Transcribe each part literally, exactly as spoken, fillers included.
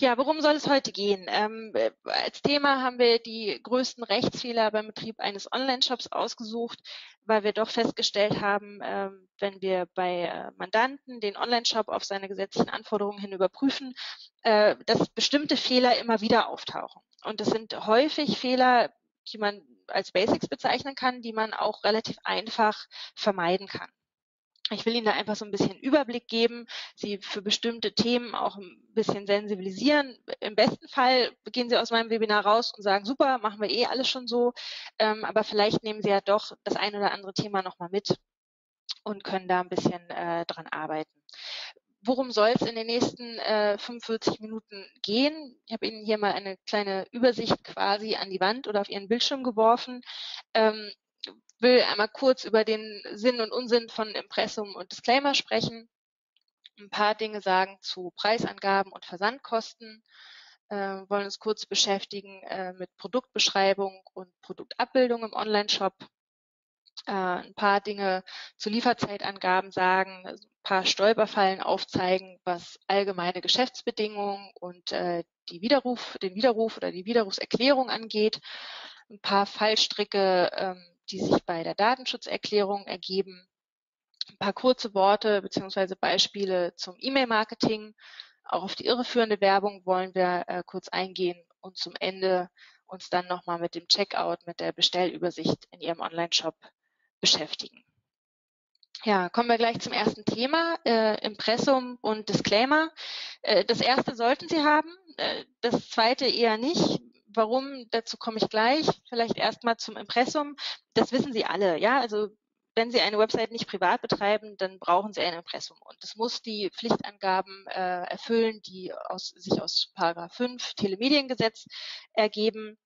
Ja, worum soll es heute gehen? Ähm, als Thema haben wir die größten Rechtsfehler beim Betrieb eines Online-Shops ausgesucht, weil wir doch festgestellt haben, ähm, wenn wir bei Mandanten den Online-Shop auf seine gesetzlichen Anforderungen hin überprüfen, äh, dass bestimmte Fehler immer wieder auftauchen. Und das sind häufig Fehler, die man als Basics bezeichnen kann, die man auch relativ einfach vermeiden kann. Ich will Ihnen da einfach so ein bisschen Überblick geben, Sie für bestimmte Themen auch ein bisschen sensibilisieren. Im besten Fall gehen Sie aus meinem Webinar raus und sagen, super, machen wir eh alles schon so. Ähm, aber vielleicht nehmen Sie ja doch das ein oder andere Thema nochmal mit und können da ein bisschen äh, dran arbeiten. Worum soll es in den nächsten äh, fünfundvierzig Minuten gehen? Ich habe Ihnen hier mal eine kleine Übersicht quasi an die Wand oder auf Ihren Bildschirm geworfen. Ähm, will einmal kurz über den Sinn und Unsinn von Impressum und Disclaimer sprechen, ein paar Dinge sagen zu Preisangaben und Versandkosten, äh, wollen uns kurz beschäftigen äh, mit Produktbeschreibung und Produktabbildung im Onlineshop, äh, ein paar Dinge zu Lieferzeitangaben sagen, also ein paar Stolperfallen aufzeigen, was allgemeine Geschäftsbedingungen und äh, die Widerruf, den Widerruf oder die Widerrufserklärung angeht, ein paar Fallstricke, ähm, die sich bei der Datenschutzerklärung ergeben, ein paar kurze Worte bzw. Beispiele zum E-Mail-Marketing, auch auf die irreführende Werbung wollen wir äh, kurz eingehen und zum Ende uns dann nochmal mit dem Checkout, mit der Bestellübersicht in Ihrem Online-Shop beschäftigen. Ja, kommen wir gleich zum ersten Thema, äh, Impressum und Disclaimer. Äh, das erste sollten Sie haben, äh, das zweite eher nicht. Warum? Dazu komme ich gleich. Vielleicht erstmal zum Impressum. Das wissen Sie alle, ja. Also wenn Sie eine Website nicht privat betreiben, dann brauchen Sie ein Impressum. Und es muss die Pflichtangaben äh, erfüllen, die aus, sich aus Paragraph fünf Telemediengesetz ergeben.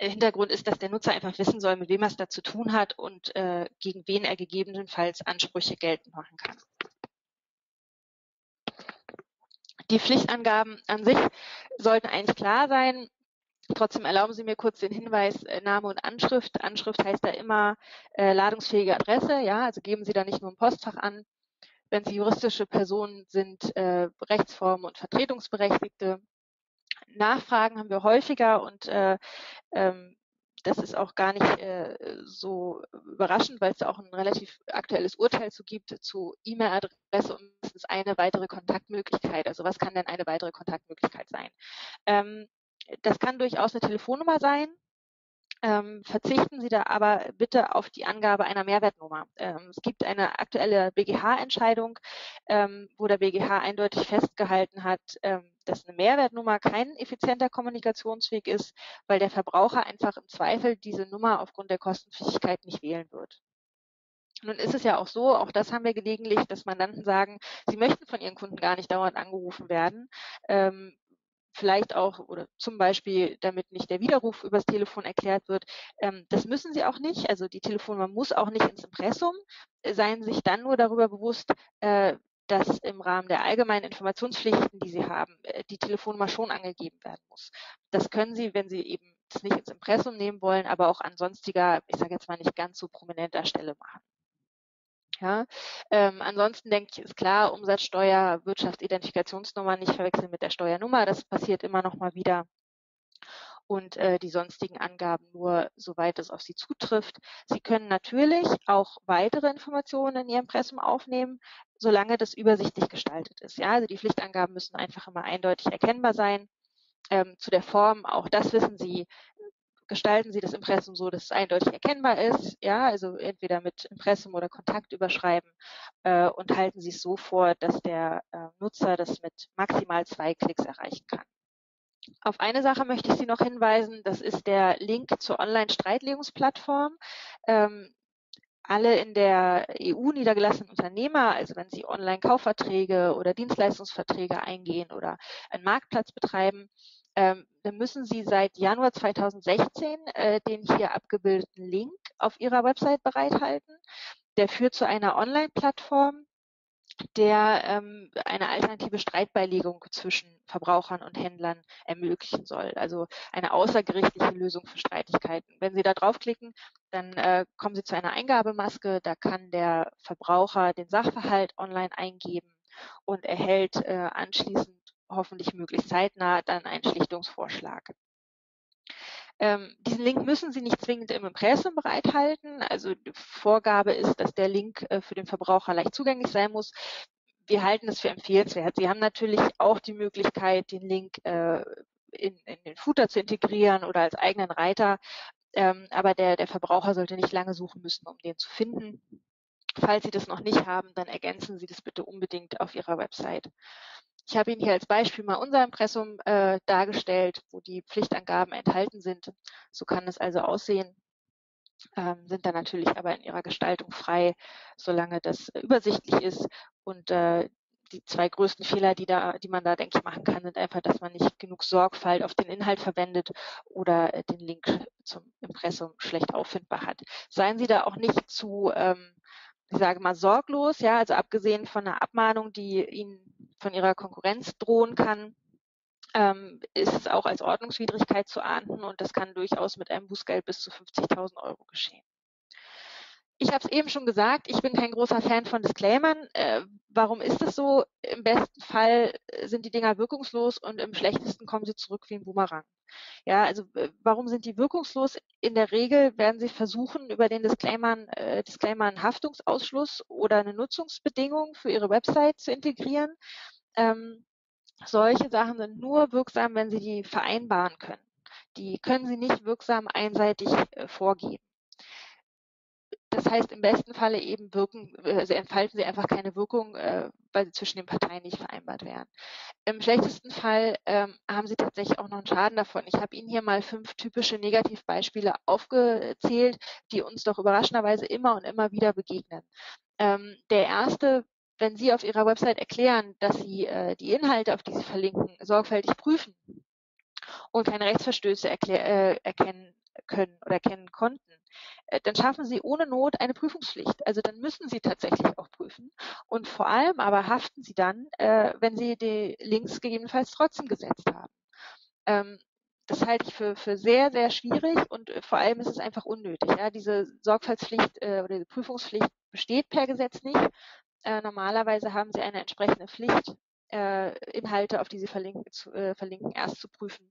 Der Hintergrund ist, dass der Nutzer einfach wissen soll, mit wem er es da zu tun hat und äh, gegen wen er gegebenenfalls Ansprüche geltend machen kann. Die Pflichtangaben an sich sollten eigentlich klar sein. Trotzdem erlauben Sie mir kurz den Hinweis, Name und Anschrift. Anschrift heißt da immer äh, ladungsfähige Adresse, ja, also geben Sie da nicht nur ein Postfach an. Wenn Sie juristische Personen sind, äh, Rechtsformen und Vertretungsberechtigte. Nachfragen haben wir häufiger und äh, ähm, das ist auch gar nicht äh, so überraschend, weil es da auch ein relativ aktuelles Urteil zu gibt, zu E-Mail-Adresse und mindestens eine weitere Kontaktmöglichkeit. Also was kann denn eine weitere Kontaktmöglichkeit sein? Ähm, Das kann durchaus eine Telefonnummer sein. Ähm, verzichten Sie da aber bitte auf die Angabe einer Mehrwertnummer. Ähm, es gibt eine aktuelle B G H-Entscheidung, ähm, wo der B G H eindeutig festgehalten hat, ähm, dass eine Mehrwertnummer kein effizienter Kommunikationsweg ist, weil der Verbraucher einfach im Zweifel diese Nummer aufgrund der Kostenpflichtigkeit nicht wählen wird. Nun ist es ja auch so, auch das haben wir gelegentlich, dass Mandanten sagen, sie möchten von ihren Kunden gar nicht dauernd angerufen werden. Ähm, vielleicht auch, oder zum Beispiel, damit nicht der Widerruf übers Telefon erklärt wird. Ähm, das müssen Sie auch nicht, also die Telefonnummer muss auch nicht ins Impressum. Seien Sie sich dann nur darüber bewusst, äh, dass im Rahmen der allgemeinen Informationspflichten, die Sie haben, äh, die Telefonnummer schon angegeben werden muss. Das können Sie, wenn Sie eben das nicht ins Impressum nehmen wollen, aber auch an sonstiger, ich sage jetzt mal nicht ganz so prominenter Stelle machen. Ja, ähm, ansonsten denke ich, ist klar, Umsatzsteuer, Wirtschaftsidentifikationsnummer nicht verwechseln mit der Steuernummer, das passiert immer noch mal wieder und äh, die sonstigen Angaben nur, soweit es auf Sie zutrifft. Sie können natürlich auch weitere Informationen in Ihrem Impressum aufnehmen, solange das übersichtlich gestaltet ist. Ja, also die Pflichtangaben müssen einfach immer eindeutig erkennbar sein. Ähm, zu der Form, auch das wissen Sie. Gestalten Sie das Impressum so, dass es eindeutig erkennbar ist, ja, also entweder mit Impressum oder Kontakt überschreiben äh, und halten Sie es so vor, dass der äh, Nutzer das mit maximal zwei Klicks erreichen kann. Auf eine Sache möchte ich Sie noch hinweisen, das ist der Link zur Online-Streitlegungsplattform. Ähm, alle in der E U niedergelassenen Unternehmer, also wenn Sie Online-Kaufverträge oder Dienstleistungsverträge eingehen oder einen Marktplatz betreiben, Ähm, dann müssen Sie seit Januar zweitausendsechzehn äh, den hier abgebildeten Link auf Ihrer Website bereithalten. Der führt zu einer Online-Plattform, der ähm, eine alternative Streitbeilegung zwischen Verbrauchern und Händlern ermöglichen soll. Also eine außergerichtliche Lösung für Streitigkeiten. Wenn Sie da draufklicken, dann äh, kommen Sie zu einer Eingabemaske. Da kann der Verbraucher den Sachverhalt online eingeben und erhält äh, anschließend hoffentlich möglichst zeitnah dann einen Schlichtungsvorschlag. Ähm, diesen Link müssen Sie nicht zwingend im Impressum bereithalten. Also die Vorgabe ist, dass der Link äh, für den Verbraucher leicht zugänglich sein muss. Wir halten es für empfehlenswert. Sie haben natürlich auch die Möglichkeit, den Link äh, in, in den Footer zu integrieren oder als eigenen Reiter. Ähm, aber der, der Verbraucher sollte nicht lange suchen müssen, um den zu finden. Falls Sie das noch nicht haben, dann ergänzen Sie das bitte unbedingt auf Ihrer Website. Ich habe Ihnen hier als Beispiel mal unser Impressum äh, dargestellt, wo die Pflichtangaben enthalten sind. So kann es also aussehen, ähm, sind dann natürlich aber in ihrer Gestaltung frei, solange das äh, übersichtlich ist. Und äh, die zwei größten Fehler, die, da, die man da, denke ich, machen kann, sind einfach, dass man nicht genug Sorgfalt auf den Inhalt verwendet oder äh, den Link zum Impressum schlecht auffindbar hat. Seien Sie da auch nicht zu... Ähm, ich sage mal sorglos, ja, also abgesehen von einer Abmahnung, die Ihnen von Ihrer Konkurrenz drohen kann, ähm, ist es auch als Ordnungswidrigkeit zu ahnden und das kann durchaus mit einem Bußgeld bis zu fünfzigtausend Euro geschehen. Ich habe es eben schon gesagt, ich bin kein großer Fan von Disclaimern. Äh, warum ist das so? Im besten Fall sind die Dinger wirkungslos und im schlechtesten kommen sie zurück wie ein Boomerang. Ja, also äh, warum sind die wirkungslos? In der Regel werden sie versuchen, über den Disclaimern, äh, Disclaimer einen Haftungsausschluss oder eine Nutzungsbedingung für ihre Website zu integrieren. Ähm, solche Sachen sind nur wirksam, wenn Sie die vereinbaren können. Die können Sie nicht wirksam einseitig äh, vorgeben. Das heißt, im besten Falle eben wirken, also entfalten sie einfach keine Wirkung, äh, weil sie zwischen den Parteien nicht vereinbart werden. Im schlechtesten Fall ähm, haben sie tatsächlich auch noch einen Schaden davon. Ich habe Ihnen hier mal fünf typische Negativbeispiele aufgezählt, die uns doch überraschenderweise immer und immer wieder begegnen. Ähm, der erste: Wenn Sie auf Ihrer Website erklären, dass Sie äh, die Inhalte, auf die Sie verlinken, sorgfältig prüfen und keine Rechtsverstöße erklär, äh, erkennen können oder erkennen konnten, dann schaffen Sie ohne Not eine Prüfungspflicht. Also dann müssen Sie tatsächlich auch prüfen und vor allem aber haften Sie dann, äh, wenn Sie die Links gegebenenfalls trotzdem gesetzt haben. Ähm, das halte ich für, für sehr, sehr schwierig und äh, vor allem ist es einfach unnötig. Ja? Diese Sorgfaltspflicht äh, oder diese Prüfungspflicht besteht per Gesetz nicht. Äh, normalerweise haben Sie eine entsprechende Pflicht, äh, Inhalte, auf die Sie verlinken, zu, äh, verlinken, erst zu prüfen,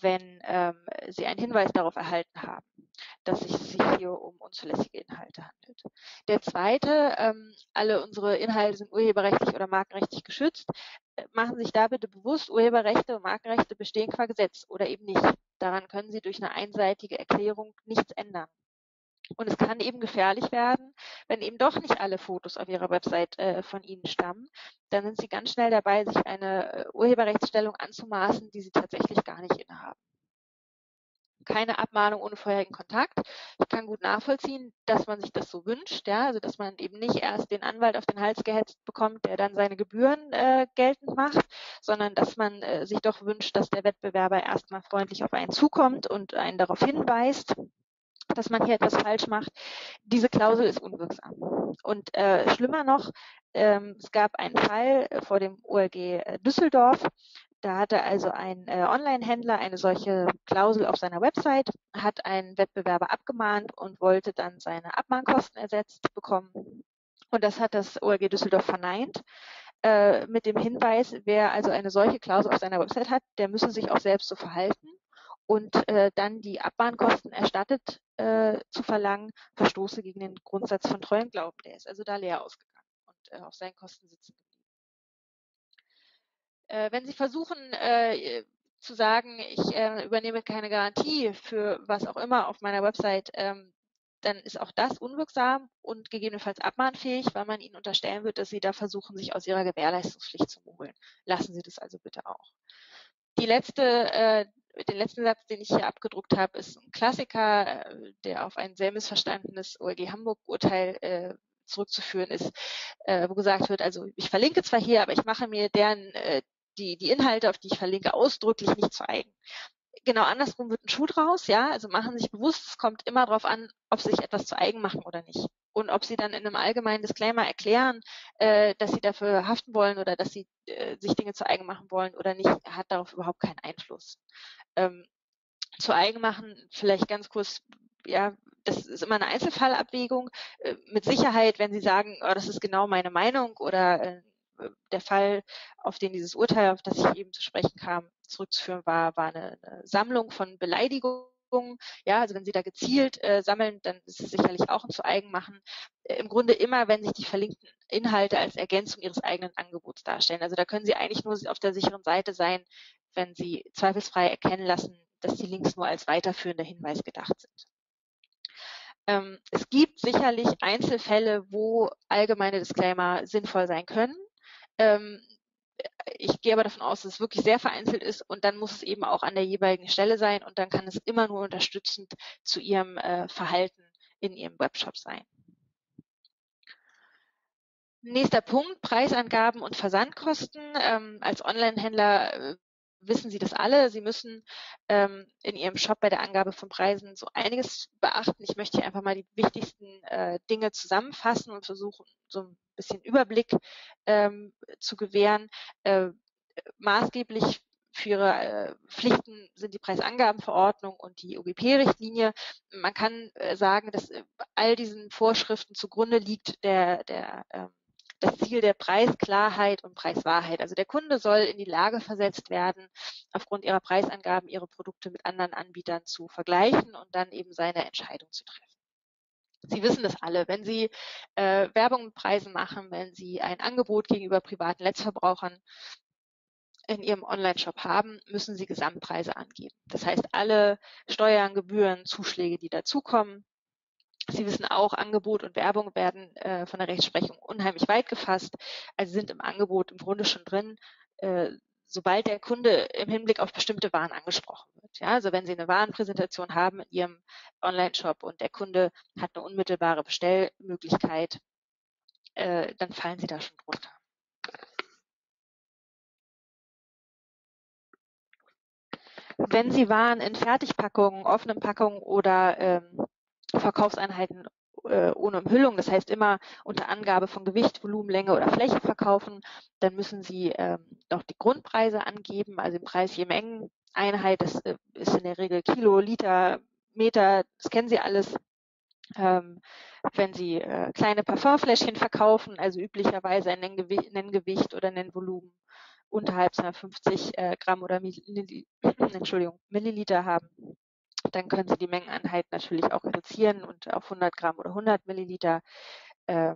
wenn ähm, Sie einen Hinweis darauf erhalten haben, dass es sich hier um unzulässige Inhalte handelt. Der zweite: ähm, alle unsere Inhalte sind urheberrechtlich oder markenrechtlich geschützt. Äh, machen Sie sich da bitte bewusst, Urheberrechte und Markenrechte bestehen qua Gesetz oder eben nicht. Daran können Sie durch eine einseitige Erklärung nichts ändern. Und es kann eben gefährlich werden, wenn eben doch nicht alle Fotos auf Ihrer Website äh, von Ihnen stammen. Dann sind Sie ganz schnell dabei, sich eine Urheberrechtsstellung anzumaßen, die Sie tatsächlich gar nicht innehaben. Keine Abmahnung ohne vorherigen Kontakt. Ich kann gut nachvollziehen, dass man sich das so wünscht, ja, also dass man eben nicht erst den Anwalt auf den Hals gehetzt bekommt, der dann seine Gebühren äh, geltend macht, sondern dass man äh, sich doch wünscht, dass der Wettbewerber erstmal freundlich auf einen zukommt und einen darauf hinweist, dass man hier etwas falsch macht. Diese Klausel ist unwirksam. Und äh, schlimmer noch, ähm, es gab einen Fall vor dem O L G Düsseldorf. Da hatte also ein äh, Online-Händler eine solche Klausel auf seiner Website, hat einen Wettbewerber abgemahnt und wollte dann seine Abmahnkosten ersetzt bekommen. Und das hat das O L G Düsseldorf verneint, äh, mit dem Hinweis, wer also eine solche Klausel auf seiner Website hat, der müsse sich auch selbst so verhalten. Und äh, dann die Abmahnkosten erstattet äh, zu verlangen, verstoße gegen den Grundsatz von Treu und Glauben. Der ist also da leer ausgegangen und äh, auf seinen Kosten sitzen geblieben. Äh, wenn Sie versuchen äh, zu sagen, ich äh, übernehme keine Garantie für was auch immer auf meiner Website, ähm, dann ist auch das unwirksam und gegebenenfalls abmahnfähig, weil man Ihnen unterstellen wird, dass Sie da versuchen, sich aus Ihrer Gewährleistungspflicht zu holen. Lassen Sie das also bitte auch. Die letzte äh, Den letzten Satz, den ich hier abgedruckt habe, ist ein Klassiker, der auf ein sehr missverstandenes O L G Hamburg-Urteil äh, zurückzuführen ist, äh, wo gesagt wird, also ich verlinke zwar hier, aber ich mache mir deren äh, die, die Inhalte, auf die ich verlinke, ausdrücklich nicht zu eigen. Genau andersrum wird ein Schuh draus, ja, also machen Sie sich bewusst, es kommt immer darauf an, ob Sie sich etwas zu eigen machen oder nicht. Und ob Sie dann in einem allgemeinen Disclaimer erklären, äh, dass Sie dafür haften wollen oder dass Sie äh, sich Dinge zu eigen machen wollen oder nicht, hat darauf überhaupt keinen Einfluss. Ähm, zu eigen machen, vielleicht ganz kurz, ja, das ist immer eine Einzelfallabwägung. Äh, mit Sicherheit, wenn Sie sagen, oh, das ist genau meine Meinung oder äh, der Fall, auf den dieses Urteil, auf das ich eben zu sprechen kam, zurückzuführen war, war eine, eine Sammlung von Beleidigungen. Ja, also wenn Sie da gezielt äh, sammeln, dann ist es sicherlich auch ein zu eigen machen. Äh, Im Grunde immer, wenn sich die verlinkten Inhalte als Ergänzung Ihres eigenen Angebots darstellen. Also da können Sie eigentlich nur auf der sicheren Seite sein, wenn Sie zweifelsfrei erkennen lassen, dass die Links nur als weiterführender Hinweis gedacht sind. Ähm, es gibt sicherlich Einzelfälle, wo allgemeine Disclaimer sinnvoll sein können. Ähm, Ich gehe aber davon aus, dass es wirklich sehr vereinzelt ist und dann muss es eben auch an der jeweiligen Stelle sein und dann kann es immer nur unterstützend zu Ihrem äh, Verhalten in Ihrem Webshop sein. Nächster Punkt, Preisangaben und Versandkosten. Ähm, als Online-Händler äh, wissen Sie das alle. Sie müssen ähm, in Ihrem Shop bei der Angabe von Preisen so einiges beachten. Ich möchte hier einfach mal die wichtigsten äh, Dinge zusammenfassen und versuchen, so ein bisschen Überblick ähm, zu gewähren. Äh, maßgeblich für Ihre äh, Pflichten sind die Preisangabenverordnung und die O G P-Richtlinie. Man kann äh, sagen, dass äh, all diesen Vorschriften zugrunde liegt der, der äh, das Ziel der Preisklarheit und Preiswahrheit. Also der Kunde soll in die Lage versetzt werden, aufgrund ihrer Preisangaben ihre Produkte mit anderen Anbietern zu vergleichen und dann eben seine Entscheidung zu treffen. Sie wissen das alle, wenn Sie äh, Werbung mit Preisen machen, wenn Sie ein Angebot gegenüber privaten Letztverbrauchern in Ihrem Online-Shop haben, müssen Sie Gesamtpreise angeben. Das heißt, alle Steuern, Gebühren, Zuschläge, die dazukommen. Sie wissen auch, Angebot und Werbung werden äh, von der Rechtsprechung unheimlich weit gefasst, also sind im Angebot im Grunde schon drin, äh, sobald der Kunde im Hinblick auf bestimmte Waren angesprochen wird. Ja, also wenn Sie eine Warenpräsentation haben in Ihrem Online-Shop und der Kunde hat eine unmittelbare Bestellmöglichkeit, äh, dann fallen Sie da schon drunter. Wenn Sie Waren in Fertigpackungen, offenen Packungen oder ähm, Verkaufseinheiten äh, ohne Umhüllung, das heißt immer unter Angabe von Gewicht, Volumen, Länge oder Fläche verkaufen, dann müssen Sie ähm, noch die Grundpreise angeben, also den Preis je Mengeneinheit, das äh, ist in der Regel Kilo, Liter, Meter, das kennen Sie alles. Ähm, wenn Sie äh, kleine Parfumfläschchen verkaufen, also üblicherweise ein Nenngewicht, Nenngewicht oder Nennvolumen unterhalb zweihundertfünfzig äh, Gramm oder Millil Entschuldigung, Milliliter haben, dann können Sie die Mengeneinheit natürlich auch reduzieren und auf hundert Gramm oder hundert Milliliter äh,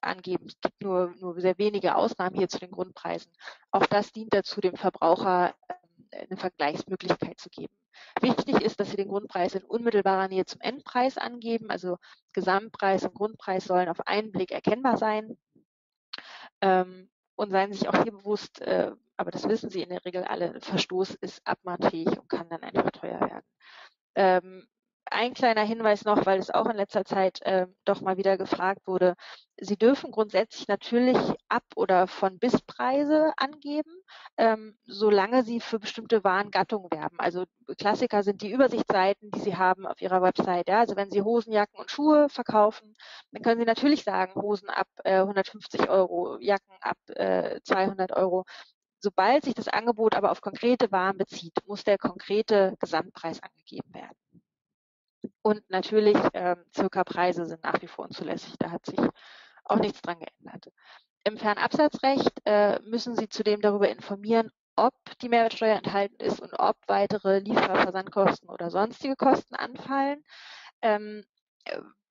angeben. Es gibt nur, nur sehr wenige Ausnahmen hier zu den Grundpreisen. Auch das dient dazu, dem Verbraucher äh, eine Vergleichsmöglichkeit zu geben. Wichtig ist, dass Sie den Grundpreis in unmittelbarer Nähe zum Endpreis angeben. Also Gesamtpreis und Grundpreis sollen auf einen Blick erkennbar sein. Ähm, und seien Sie sich auch hier bewusst, äh, aber das wissen Sie in der Regel alle, Verstoß ist abmahnfähig und kann dann einfach teuer werden. Ähm, ein kleiner Hinweis noch, weil es auch in letzter Zeit äh, doch mal wieder gefragt wurde. Sie dürfen grundsätzlich natürlich Ab- oder von Bis-Preise angeben, ähm, solange Sie für bestimmte Warengattungen werben. Also Klassiker sind die Übersichtsseiten, die Sie haben auf Ihrer Website. Ja? Also wenn Sie Hosen, Jacken und Schuhe verkaufen, dann können Sie natürlich sagen, Hosen ab äh, hundertfünfzig Euro, Jacken ab äh, zweihundert Euro. Sobald sich das Angebot aber auf konkrete Waren bezieht, muss der konkrete Gesamtpreis angegeben werden. Und natürlich, äh, Zirka-Preise sind nach wie vor unzulässig, da hat sich auch nichts dran geändert. Im Fernabsatzrecht äh, müssen Sie zudem darüber informieren, ob die Mehrwertsteuer enthalten ist und ob weitere Liefer-, Versandkosten oder sonstige Kosten anfallen. Ähm,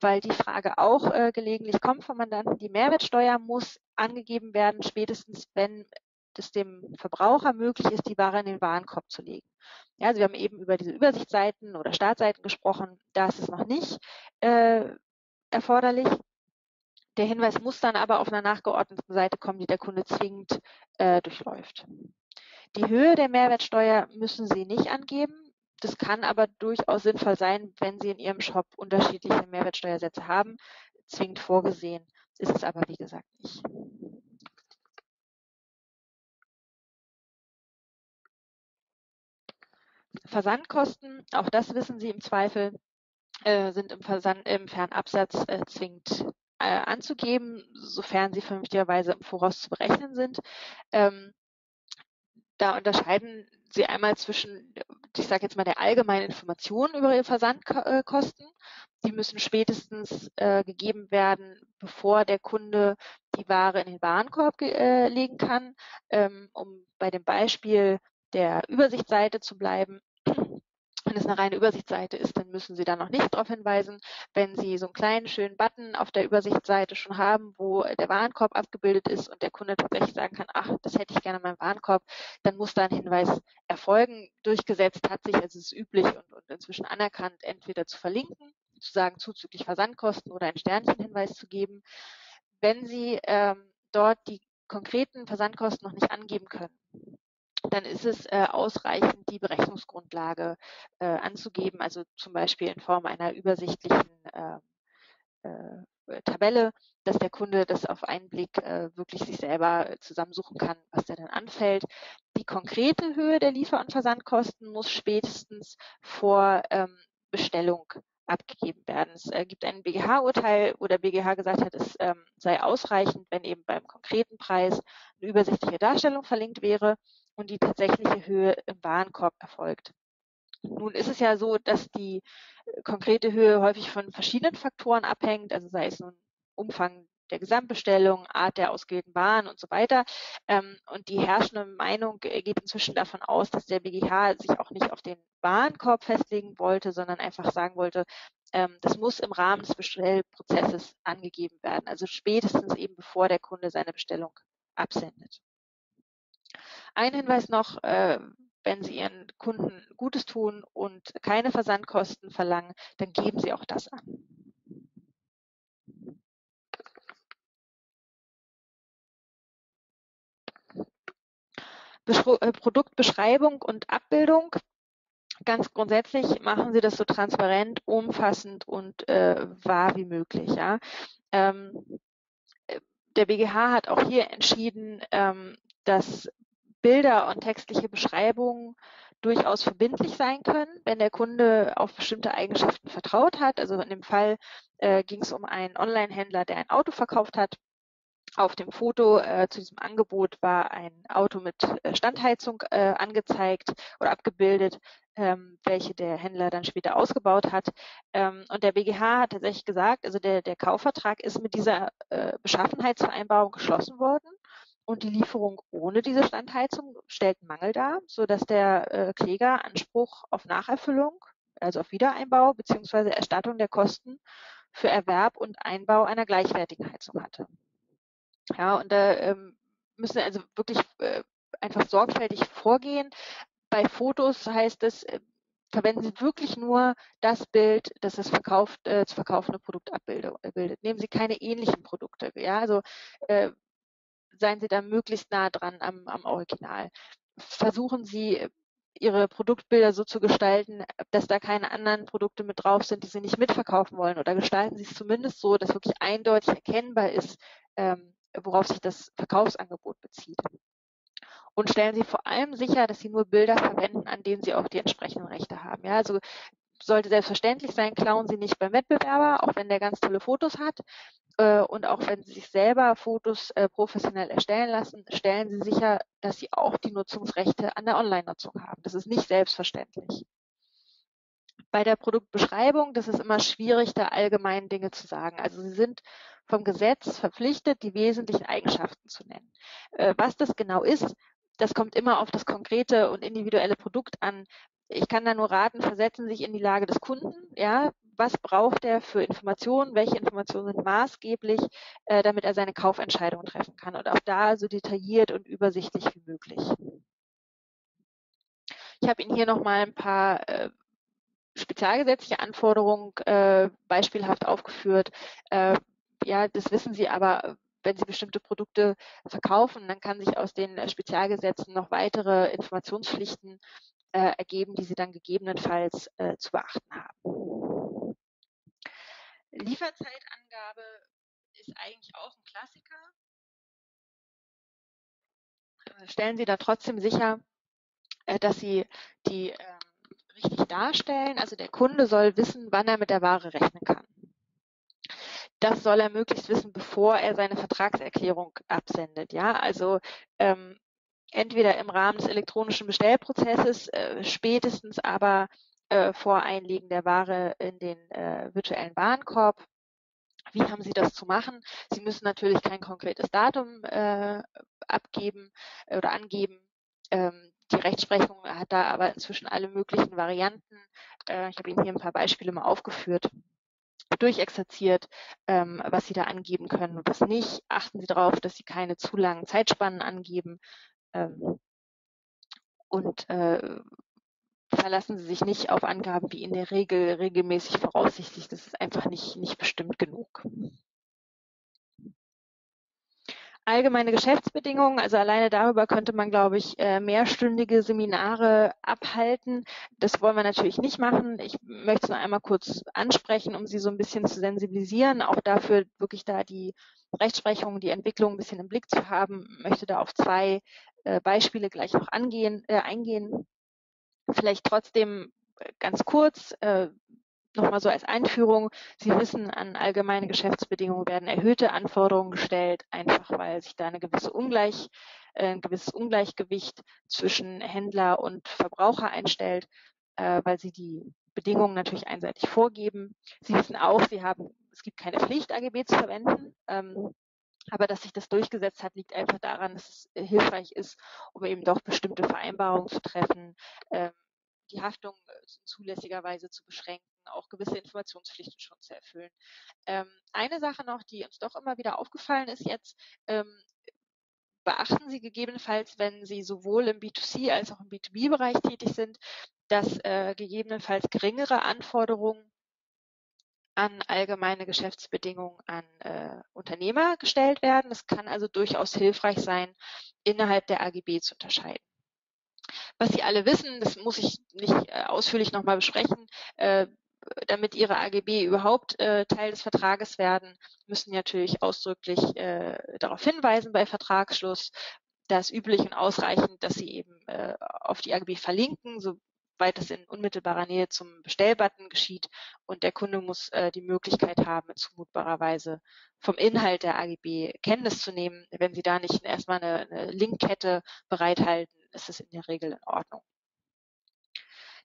weil die Frage auch äh, gelegentlich kommt vom Mandanten, die Mehrwertsteuer muss angegeben werden, spätestens wenn dass dem Verbraucher möglich ist, die Ware in den Warenkorb zu legen. Ja, also wir haben eben über diese Übersichtsseiten oder Startseiten gesprochen, da ist es noch nicht äh, erforderlich. Der Hinweis muss dann aber auf einer nachgeordneten Seite kommen, die der Kunde zwingend äh, durchläuft. Die Höhe der Mehrwertsteuer müssen Sie nicht angeben. Das kann aber durchaus sinnvoll sein, wenn Sie in Ihrem Shop unterschiedliche Mehrwertsteuersätze haben. Zwingend vorgesehen ist es aber, wie gesagt, nicht. Versandkosten, auch das wissen Sie im Zweifel, äh, sind im, Versand, im Fernabsatz äh, zwingend äh, anzugeben, sofern sie vernünftigerweise im Voraus zu berechnen sind. Ähm, da unterscheiden Sie einmal zwischen ich sage jetzt mal, der allgemeinen Informationen über ihre Versandkosten. Die müssen spätestens äh, gegeben werden, bevor der Kunde die Ware in den Warenkorb äh, legen kann. Ähm, um bei dem Beispiel der Übersichtsseite zu bleiben, wenn es eine reine Übersichtsseite ist, dann müssen Sie da noch nicht darauf hinweisen. Wenn Sie so einen kleinen, schönen Button auf der Übersichtsseite schon haben, wo der Warenkorb abgebildet ist und der Kunde tatsächlich sagen kann, ach, das hätte ich gerne in meinem Warenkorb, dann muss da ein Hinweis erfolgen. Durchgesetzt hat sich, also es ist üblich und, und inzwischen anerkannt, entweder zu verlinken, zu sagen zuzüglich Versandkosten oder einen Sternchenhinweis zu geben. Wenn Sie ähm, dort die konkreten Versandkosten noch nicht angeben können, dann ist es äh, ausreichend, die Berechnungsgrundlage äh, anzugeben, also zum Beispiel in Form einer übersichtlichen äh, äh, Tabelle, dass der Kunde das auf einen Blick äh, wirklich sich selber zusammensuchen kann, was da denn anfällt. Die konkrete Höhe der Liefer- und Versandkosten muss spätestens vor ähm, Bestellung abgegeben werden. Es äh, gibt ein B G H-Urteil, wo der B G H gesagt hat, es ähm, sei ausreichend, wenn eben beim konkreten Preis eine übersichtliche Darstellung verlinkt wäre und die tatsächliche Höhe im Warenkorb erfolgt. Nun ist es ja so, dass die konkrete Höhe häufig von verschiedenen Faktoren abhängt, also sei es nun Umfang der Gesamtbestellung, Art der ausgewählten Waren und so weiter. Und die herrschende Meinung geht inzwischen davon aus, dass der B G H sich auch nicht auf den Warenkorb festlegen wollte, sondern einfach sagen wollte, das muss im Rahmen des Bestellprozesses angegeben werden, also spätestens eben bevor der Kunde seine Bestellung absendet. Ein Hinweis noch, äh, wenn Sie Ihren Kunden Gutes tun und keine Versandkosten verlangen, dann geben Sie auch das an. Beschru- äh, Produktbeschreibung und Abbildung. Ganz grundsätzlich machen Sie das so transparent, umfassend und äh, wahr wie möglich. Ja? Ähm, der B G H hat auch hier entschieden, ähm, dass Bilder und textliche Beschreibungen durchaus verbindlich sein können, wenn der Kunde auf bestimmte Eigenschaften vertraut hat. Also in dem Fall äh, ging es um einen Online-Händler, der ein Auto verkauft hat. Auf dem Foto äh, zu diesem Angebot war ein Auto mit äh, Standheizung äh, angezeigt oder abgebildet, ähm, welche der Händler dann später ausgebaut hat. Ähm, und der B G H hat tatsächlich gesagt, also der, der Kaufvertrag ist mit dieser äh, Beschaffenheitsvereinbarung geschlossen worden. Und die Lieferung ohne diese Standheizung stellt einen Mangel dar, sodass der äh, Kläger Anspruch auf Nacherfüllung, also auf Wiedereinbau bzw. Erstattung der Kosten für Erwerb und Einbau einer gleichwertigen Heizung hatte. Ja, und da ähm, müssen wir also wirklich äh, einfach sorgfältig vorgehen. Bei Fotos heißt es, äh, verwenden Sie wirklich nur das Bild, das das verkauft, äh, zu verkaufende Produkt abbildet. Nehmen Sie keine ähnlichen Produkte. Ja, also äh, seien Sie da möglichst nah dran am, am Original. Versuchen Sie, Ihre Produktbilder so zu gestalten, dass da keine anderen Produkte mit drauf sind, die Sie nicht mitverkaufen wollen. Oder gestalten Sie es zumindest so, dass wirklich eindeutig erkennbar ist, ähm, worauf sich das Verkaufsangebot bezieht. Und stellen Sie vor allem sicher, dass Sie nur Bilder verwenden, an denen Sie auch die entsprechenden Rechte haben. Ja, also sollte selbstverständlich sein, klauen Sie nicht beim Wettbewerber, auch wenn der ganz tolle Fotos hat. Und auch wenn Sie sich selber Fotos professionell erstellen lassen, stellen Sie sicher, dass Sie auch die Nutzungsrechte an der Online-Nutzung haben. Das ist nicht selbstverständlich. Bei der Produktbeschreibung, das ist immer schwierig, da allgemein Dinge zu sagen. Also Sie sind vom Gesetz verpflichtet, die wesentlichen Eigenschaften zu nennen. Was das genau ist, das kommt immer auf das konkrete und individuelle Produkt an. Ich kann da nur raten, versetzen Sie sich in die Lage des Kunden. Ja, was braucht er für Informationen? Welche Informationen sind maßgeblich, äh, damit er seine Kaufentscheidung treffen kann? Und auch da so detailliert und übersichtlich wie möglich. Ich habe Ihnen hier nochmal ein paar äh, spezialgesetzliche Anforderungen äh, beispielhaft aufgeführt. Äh, ja, das wissen Sie aber. Wenn Sie bestimmte Produkte verkaufen, dann kann sich aus den Spezialgesetzen noch weitere Informationspflichten äh, ergeben, die Sie dann gegebenenfalls äh, zu beachten haben. Lieferzeitangabe ist eigentlich auch ein Klassiker. Stellen Sie da trotzdem sicher, äh, dass Sie die äh, richtig darstellen. Also der Kunde soll wissen, wann er mit der Ware rechnen kann. Das soll er möglichst wissen, bevor er seine Vertragserklärung absendet. Ja, also ähm, entweder im Rahmen des elektronischen Bestellprozesses, äh, spätestens aber äh, vor Einlegen der Ware in den äh, virtuellen Warenkorb. Wie haben Sie das zu machen? Sie müssen natürlich kein konkretes Datum äh, abgeben oder angeben. Ähm, die Rechtsprechung hat da aber inzwischen alle möglichen Varianten. Äh, ich habe Ihnen hier ein paar Beispiele mal aufgeführt, durchexerziert, ähm, was Sie da angeben können und was nicht. Achten Sie darauf, dass Sie keine zu langen Zeitspannen angeben. Ähm, und äh, verlassen Sie sich nicht auf Angaben wie in der Regel regelmäßig voraussichtlich. Das ist einfach nicht, nicht bestimmt genug. Allgemeine Geschäftsbedingungen, also alleine darüber könnte man, glaube ich, mehrstündige Seminare abhalten. Das wollen wir natürlich nicht machen. Ich möchte es noch einmal kurz ansprechen, um Sie so ein bisschen zu sensibilisieren, auch dafür wirklich da die Rechtsprechung, die Entwicklung ein bisschen im Blick zu haben. Ich möchte da auf zwei Beispiele gleich noch angehen, äh, eingehen. Vielleicht trotzdem ganz kurz, äh, nochmal so als Einführung. Sie wissen, an allgemeine Geschäftsbedingungen werden erhöhte Anforderungen gestellt, einfach weil sich da eine gewisse Ungleich, äh, ein gewisses Ungleichgewicht zwischen Händler und Verbraucher einstellt, äh, weil sie die Bedingungen natürlich einseitig vorgeben. Sie wissen auch, sie haben, es gibt keine Pflicht, A G B zu verwenden. Ähm, Aber dass sich das durchgesetzt hat, liegt einfach daran, dass es hilfreich ist, um eben doch bestimmte Vereinbarungen zu treffen, die Haftung zulässigerweise zu beschränken, auch gewisse Informationspflichten schon zu erfüllen. Eine Sache noch, die uns doch immer wieder aufgefallen ist jetzt, beachten Sie gegebenenfalls, wenn Sie sowohl im B zwei C als auch im B zwei B-Bereich tätig sind, dass gegebenenfalls geringere Anforderungen an allgemeine Geschäftsbedingungen an äh, Unternehmer gestellt werden. Es kann also durchaus hilfreich sein, innerhalb der A G B zu unterscheiden. Was Sie alle wissen, das muss ich nicht äh, ausführlich nochmal besprechen, äh, damit Ihre A G B überhaupt äh, Teil des Vertrages werden, müssen Sie natürlich ausdrücklich äh, darauf hinweisen bei Vertragsschluss. Da ist üblich und ausreichend, dass Sie eben äh, auf die A G B verlinken, so weit es in unmittelbarer Nähe zum Bestellbutton geschieht, und der Kunde muss äh, die Möglichkeit haben, in zumutbarer Weise vom Inhalt der A G B Kenntnis zu nehmen. Wenn Sie da nicht erstmal eine, eine Linkkette bereithalten, ist es in der Regel in Ordnung.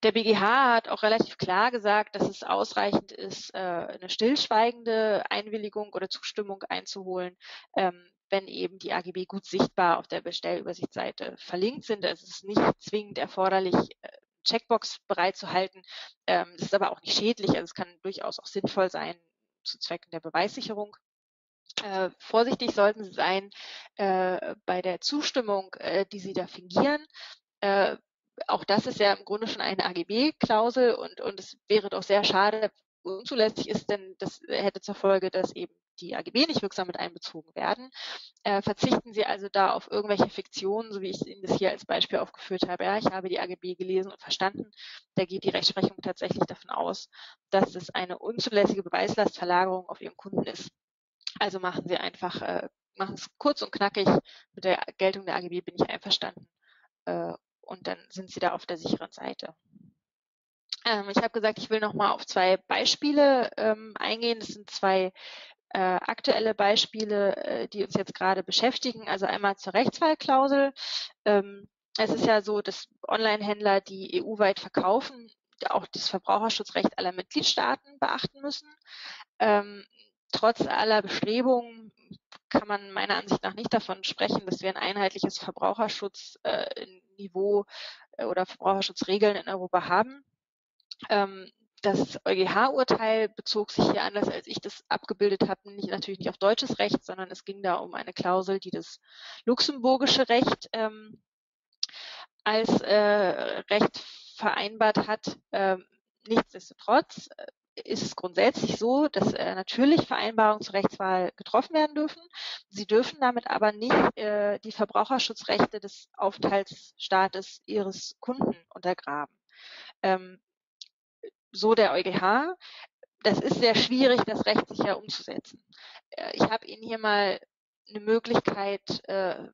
Der B G H hat auch relativ klar gesagt, dass es ausreichend ist, äh, eine stillschweigende Einwilligung oder Zustimmung einzuholen, ähm, wenn eben die A G B gut sichtbar auf der Bestellübersichtsseite verlinkt sind. Es ist nicht zwingend erforderlich, äh, Checkbox bereitzuhalten. Das ist aber auch nicht schädlich, also es kann durchaus auch sinnvoll sein zu Zwecken der Beweissicherung. Äh, vorsichtig sollten Sie sein äh, bei der Zustimmung, äh, die Sie da fingieren. Äh, auch das ist ja im Grunde schon eine A G B-Klausel und, und es wäre doch sehr schade, unzulässig ist, denn das hätte zur Folge, dass eben die A G B nicht wirksam mit einbezogen werden. Äh, verzichten Sie also da auf irgendwelche Fiktionen, so wie ich Ihnen das hier als Beispiel aufgeführt habe. Ja, ich habe die A G B gelesen und verstanden. Da geht die Rechtsprechung tatsächlich davon aus, dass es eine unzulässige Beweislastverlagerung auf Ihren Kunden ist. Also machen Sie einfach, äh, machen es kurz und knackig. Mit der Geltung der A G B bin ich einverstanden. Äh, und dann sind Sie da auf der sicheren Seite. Ähm, ich habe gesagt, ich will nochmal auf zwei Beispiele ähm, eingehen. Das sind zwei Äh, aktuelle Beispiele, äh, die uns jetzt gerade beschäftigen, also einmal zur Rechtsfallklausel. Ähm, es ist ja so, dass Online-Händler, die E U-weit verkaufen, auch das Verbraucherschutzrecht aller Mitgliedstaaten beachten müssen. Ähm, trotz aller Bestrebungen kann man meiner Ansicht nach nicht davon sprechen, dass wir ein einheitliches Verbraucherschutzniveau äh, äh, oder Verbraucherschutzregeln in Europa haben. Ähm, Das EuGH-Urteil bezog sich hier, anders als ich das abgebildet habe, nicht, natürlich nicht auf deutsches Recht, sondern es ging da um eine Klausel, die das luxemburgische Recht ähm, als äh, Recht vereinbart hat. Ähm, nichtsdestotrotz ist es grundsätzlich so, dass äh, natürlich Vereinbarungen zur Rechtswahl getroffen werden dürfen. Sie dürfen damit aber nicht äh, die Verbraucherschutzrechte des Aufenthaltsstaates ihres Kunden untergraben. Ähm, So der EuGH. Das ist sehr schwierig, das rechtssicher umzusetzen. Ich habe Ihnen hier mal eine Möglichkeit äh,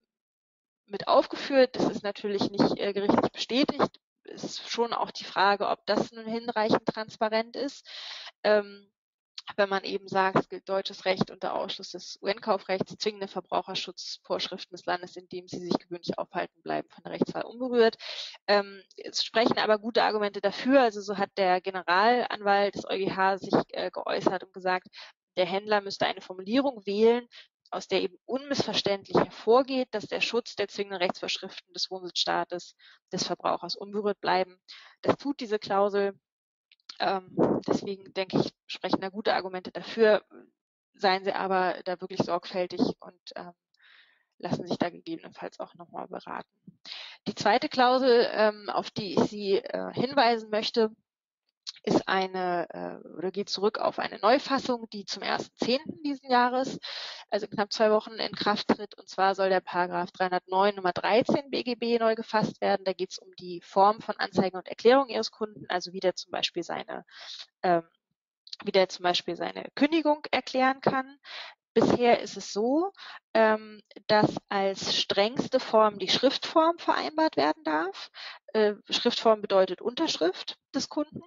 mit aufgeführt. Das ist natürlich nicht äh, gerichtlich bestätigt. Es ist schon auch die Frage, ob das nun hinreichend transparent ist. Ähm, wenn man eben sagt, es gilt deutsches Recht unter Ausschluss des U N-Kaufrechts, zwingende Verbraucherschutzvorschriften des Landes, in dem sie sich gewöhnlich aufhalten, bleiben von der Rechtswahl unberührt. Ähm, es sprechen aber gute Argumente dafür. Also so hat der Generalanwalt des E u G H sich äh, geäußert und gesagt, der Händler müsste eine Formulierung wählen, aus der eben unmissverständlich hervorgeht, dass der Schutz der zwingenden Rechtsvorschriften des Wohnsitzstaates des Verbrauchers unberührt bleiben. Das tut diese Klausel. Deswegen denke ich, sprechen da gute Argumente dafür, seien Sie aber da wirklich sorgfältig und ähm, lassen sich da gegebenenfalls auch nochmal beraten. Die zweite Klausel, ähm, auf die ich Sie äh, hinweisen möchte, ist eine äh, oder geht zurück auf eine Neufassung, die zum ersten zehnten diesen Jahres, also knapp zwei Wochen in Kraft tritt. Und zwar soll der Paragraph dreihundertneun Nummer dreizehn B G B neu gefasst werden. Da geht es um die Form von Anzeigen und Erklärung Ihres Kunden, also wie der zum Beispiel seine, ähm, wie der zum Beispiel seine Kündigung erklären kann. Bisher ist es so, ähm, dass als strengste Form die Schriftform vereinbart werden darf. Äh, Schriftform bedeutet Unterschrift des Kunden.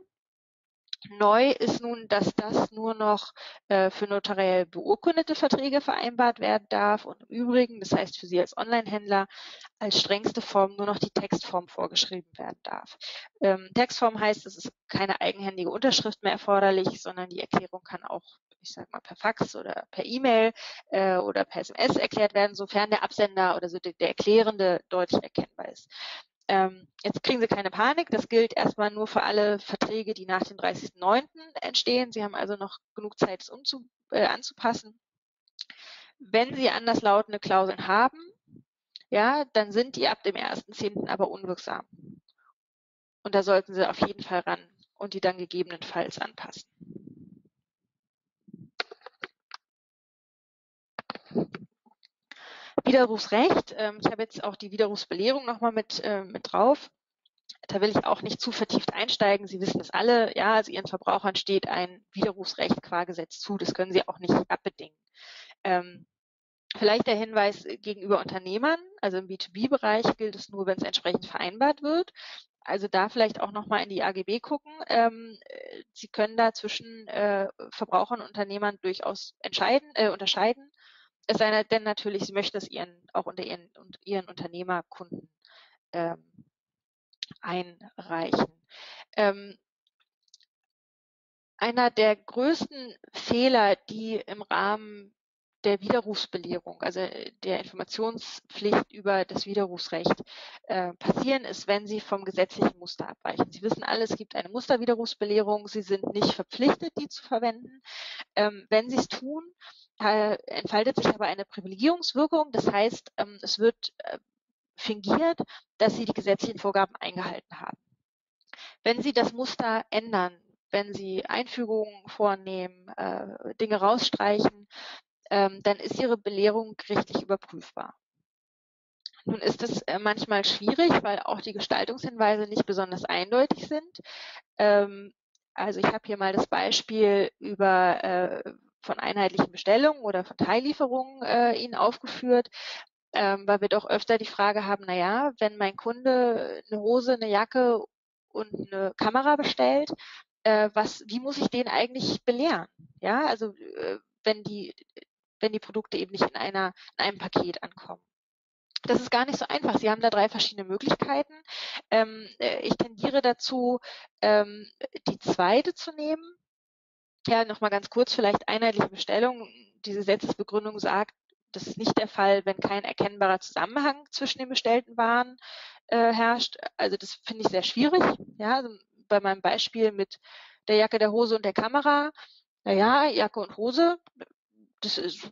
Neu ist nun, dass das nur noch äh, für notariell beurkundete Verträge vereinbart werden darf und im Übrigen, das heißt für Sie als Online-Händler, als strengste Form nur noch die Textform vorgeschrieben werden darf. Ähm, Textform heißt, es ist keine eigenhändige Unterschrift mehr erforderlich, sondern die Erklärung kann auch, ich sage mal, per Fax oder per E-Mail äh, oder per S M S erklärt werden, sofern der Absender oder so der, der Erklärende deutlich erkennbar ist. Ähm, jetzt kriegen Sie keine Panik, das gilt erstmal nur für alle Verträge, die nach dem dreißigsten neunten entstehen. Sie haben also noch genug Zeit, es umzu, äh, anzupassen. Wenn Sie anderslautende Klauseln haben, ja, dann sind die ab dem ersten zehnten aber unwirksam. Und da sollten Sie auf jeden Fall ran und die dann gegebenenfalls anpassen. Widerrufsrecht, ich habe jetzt auch die Widerrufsbelehrung nochmal mit, mit drauf. Da will ich auch nicht zu vertieft einsteigen. Sie wissen es alle, ja, also Ihren Verbrauchern steht ein Widerrufsrecht qua Gesetz zu. Das können Sie auch nicht abbedingen. Ähm, vielleicht der Hinweis gegenüber Unternehmern, also im B zwei B-Bereich gilt es nur, wenn es entsprechend vereinbart wird. Also da vielleicht auch nochmal in die A G B gucken. Ähm, Sie können da zwischen äh, Verbrauchern und Unternehmern durchaus entscheiden, äh, unterscheiden. Es sei denn natürlich, Sie möchten es ihren, auch unter Ihren, und ihren Unternehmerkunden ähm, einreichen. Ähm, einer der größten Fehler, die im Rahmen der Widerrufsbelehrung, also der Informationspflicht über das Widerrufsrecht äh, passieren, ist, wenn Sie vom gesetzlichen Muster abweichen. Sie wissen alle, es gibt eine Musterwiderrufsbelehrung, Sie sind nicht verpflichtet, die zu verwenden. Ähm, wenn Sie es tun, äh, entfaltet sich aber eine Privilegierungswirkung, das heißt, ähm, es wird äh, fingiert, dass Sie die gesetzlichen Vorgaben eingehalten haben. Wenn Sie das Muster ändern, wenn Sie Einfügungen vornehmen, äh, Dinge rausstreichen, Ähm, dann ist Ihre Belehrung gerichtlich überprüfbar. Nun ist es äh, manchmal schwierig, weil auch die Gestaltungshinweise nicht besonders eindeutig sind. Ähm, also ich habe hier mal das Beispiel über, äh, von einheitlichen Bestellungen oder von Teillieferungen äh, Ihnen aufgeführt, ähm, weil wir doch öfter die Frage haben, naja, wenn mein Kunde eine Hose, eine Jacke und eine Kamera bestellt, äh, was, wie muss ich den eigentlich belehren? Ja, also äh, wenn die wenn die Produkte eben nicht in, einer, in einem Paket ankommen. Das ist gar nicht so einfach. Sie haben da drei verschiedene Möglichkeiten. Ähm, ich tendiere dazu, ähm, die zweite zu nehmen. Ja, nochmal ganz kurz, vielleicht einheitliche Bestellung. Diese Gesetzesbegründung sagt, das ist nicht der Fall, wenn kein erkennbarer Zusammenhang zwischen den bestellten Waren äh, herrscht. Also das finde ich sehr schwierig. Ja, also bei meinem Beispiel mit der Jacke, der Hose und der Kamera. Naja, Jacke und Hose, das ist,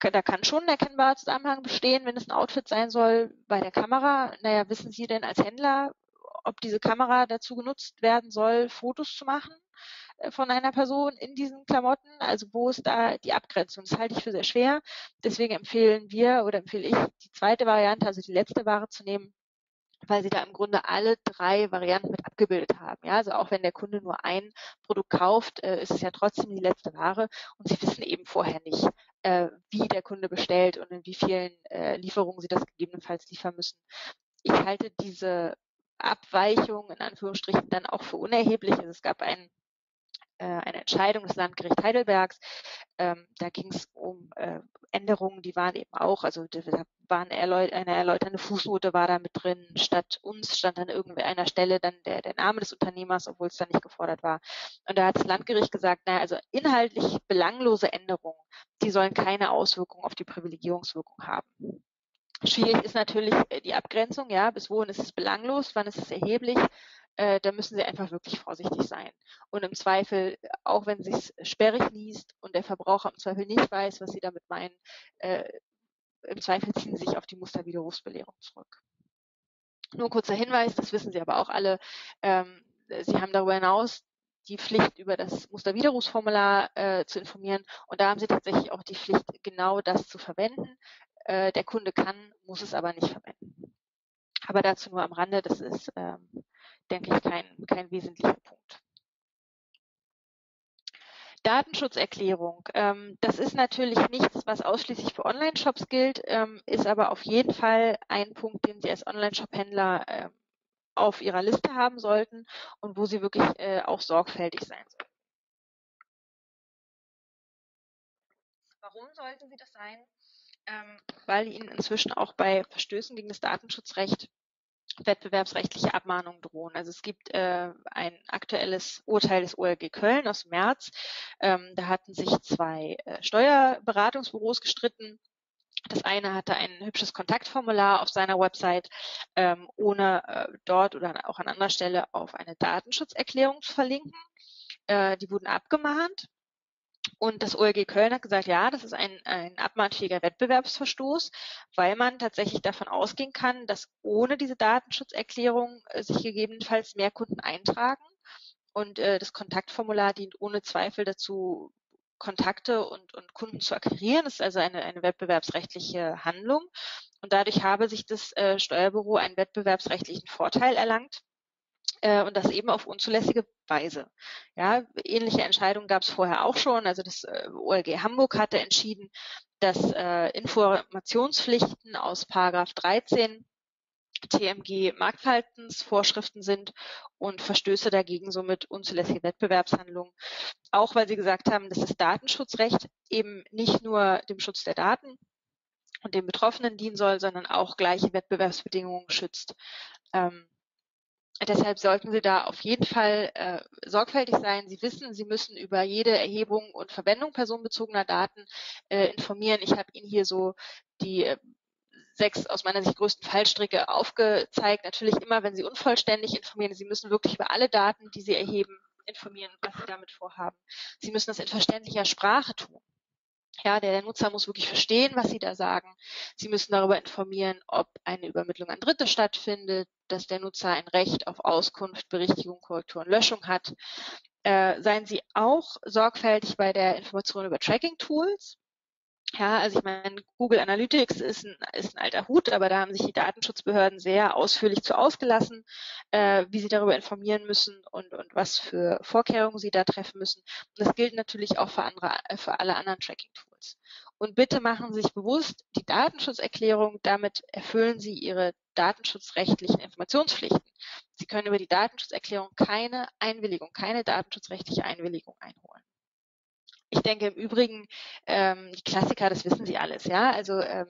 da kann schon ein erkennbarer Zusammenhang bestehen, wenn es ein Outfit sein soll. Bei der Kamera, naja, wissen Sie denn als Händler, ob diese Kamera dazu genutzt werden soll, Fotos zu machen von einer Person in diesen Klamotten? Also wo ist da die Abgrenzung? Das halte ich für sehr schwer. Deswegen empfehlen wir oder empfehle ich, die zweite Variante, also die letzte Ware zu nehmen, weil Sie da im Grunde alle drei Varianten mit abgebildet haben. Ja, also auch wenn der Kunde nur ein Produkt kauft, äh, ist es ja trotzdem die letzte Ware und Sie wissen eben vorher nicht, äh, wie der Kunde bestellt und in wie vielen äh, Lieferungen Sie das gegebenenfalls liefern müssen. Ich halte diese Abweichung in Anführungsstrichen dann auch für unerheblich. Also es gab einen äh, eine Entscheidung des Landgerichts Heidelbergs. Ähm, da ging es um äh, Änderungen, die waren eben auch, also da war eine, erläut eine erläuternde Fußnote war da mit drin, statt uns stand dann irgendwie an einer Stelle dann der, der Name des Unternehmers, obwohl es dann nicht gefordert war. Und da hat das Landgericht gesagt, naja, also inhaltlich belanglose Änderungen, die sollen keine Auswirkungen auf die Privilegierungswirkung haben. Schwierig ist natürlich die Abgrenzung, ja, bis wohin ist es belanglos, wann ist es erheblich, äh, da müssen Sie einfach wirklich vorsichtig sein. Und im Zweifel, auch wenn es sich sperrig liest und der Verbraucher im Zweifel nicht weiß, was Sie damit meinen, äh, im Zweifel ziehen Sie sich auf die Musterwiderrufsbelehrung zurück. Nur ein kurzer Hinweis, das wissen Sie aber auch alle, ähm, Sie haben darüber hinaus die Pflicht, über das Musterwiderrufsformular äh, zu informieren, und da haben Sie tatsächlich auch die Pflicht, genau das zu verwenden. Der Kunde kann, muss es aber nicht verwenden. Aber dazu nur am Rande, das ist, ähm, denke ich, kein, kein wesentlicher Punkt. Datenschutzerklärung. Ähm, das ist natürlich nichts, was ausschließlich für Online-Shops gilt, ähm, ist aber auf jeden Fall ein Punkt, den Sie als Online-Shop-Händler äh, auf Ihrer Liste haben sollten und wo Sie wirklich äh, auch sorgfältig sein sollten. Warum sollten Sie das sein? Weil Ihnen inzwischen auch bei Verstößen gegen das Datenschutzrecht wettbewerbsrechtliche Abmahnungen drohen. Also es gibt äh, ein aktuelles Urteil des O L G Köln aus März. Ähm, da hatten sich zwei äh, Steuerberatungsbüros gestritten. Das eine hatte ein hübsches Kontaktformular auf seiner Website, ähm, ohne äh, dort oder auch an anderer Stelle auf eine Datenschutzerklärung zu verlinken. Äh, die wurden abgemahnt. Und das O L G Köln hat gesagt, ja, das ist ein, ein abmahnfähiger Wettbewerbsverstoß, weil man tatsächlich davon ausgehen kann, dass ohne diese Datenschutzerklärung äh, sich gegebenenfalls mehr Kunden eintragen. Und äh, das Kontaktformular dient ohne Zweifel dazu, Kontakte und, und Kunden zu akquirieren. Das ist also eine, eine wettbewerbsrechtliche Handlung. Und dadurch habe sich das äh, Steuerbüro einen wettbewerbsrechtlichen Vorteil erlangt. Und das eben auf unzulässige Weise. Ja, ähnliche Entscheidungen gab es vorher auch schon. Also das O L G Hamburg hatte entschieden, dass äh, Informationspflichten aus Paragraph dreizehn T M G Marktverhaltensvorschriften sind und Verstöße dagegen somit unzulässige Wettbewerbshandlungen. Auch weil sie gesagt haben, dass das Datenschutzrecht eben nicht nur dem Schutz der Daten und den Betroffenen dienen soll, sondern auch gleiche Wettbewerbsbedingungen schützt. Ähm, Deshalb sollten Sie da auf jeden Fall äh, sorgfältig sein. Sie wissen, Sie müssen über jede Erhebung und Verwendung personenbezogener Daten äh, informieren. Ich habe Ihnen hier so die äh, sechs aus meiner Sicht größten Fallstricke aufgezeigt. Natürlich immer, wenn Sie unvollständig informieren. Sie müssen wirklich über alle Daten, die Sie erheben, informieren, was Sie damit vorhaben. Sie müssen das in verständlicher Sprache tun. Ja, der Nutzer muss wirklich verstehen, was Sie da sagen. Sie müssen darüber informieren, ob eine Übermittlung an Dritte stattfindet, dass der Nutzer ein Recht auf Auskunft, Berichtigung, Korrektur und Löschung hat. Äh, seien Sie auch sorgfältig bei der Information über Tracking-Tools. Ja, also ich meine, Google Analytics ist ein, ist ein alter Hut, aber da haben sich die Datenschutzbehörden sehr ausführlich zu ausgelassen, äh, wie sie darüber informieren müssen und, und was für Vorkehrungen sie da treffen müssen. Und das gilt natürlich auch für, andere, für alle anderen Tracking-Tools. Und bitte machen Sie sich bewusst, die Datenschutzerklärung, damit erfüllen Sie Ihre datenschutzrechtlichen Informationspflichten. Sie können über die Datenschutzerklärung keine Einwilligung, keine datenschutzrechtliche Einwilligung einholen. Ich denke im Übrigen, ähm, die Klassiker, das wissen Sie alles, ja, also ähm,